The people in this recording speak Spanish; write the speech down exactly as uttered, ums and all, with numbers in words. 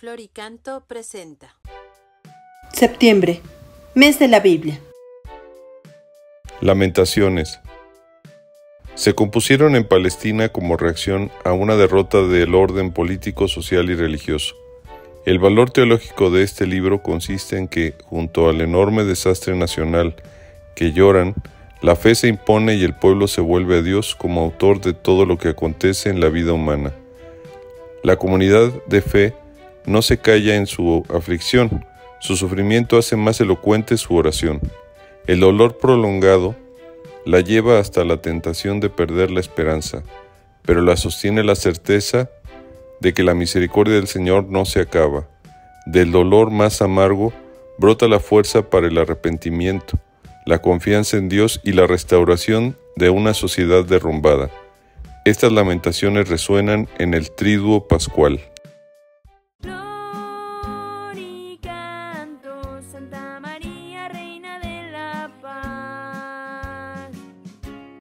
Flor y Canto presenta. Septiembre, mes de la Biblia. Lamentaciones. Se compusieron en Palestina como reacción a una derrota del orden político, social y religioso. El valor teológico de este libro consiste en que, junto al enorme desastre nacional que lloran, la fe se impone y el pueblo se vuelve a Dios como autor de todo lo que acontece en la vida humana. La comunidad de fe no se calla en su aflicción, su sufrimiento hace más elocuente su oración. El dolor prolongado la lleva hasta la tentación de perder la esperanza, pero la sostiene la certeza de que la misericordia del Señor no se acaba. Del dolor más amargo brota la fuerza para el arrepentimiento, la confianza en Dios y la restauración de una sociedad derrumbada. Estas lamentaciones resuenan en el triduo pascual. Flor y canto, Santa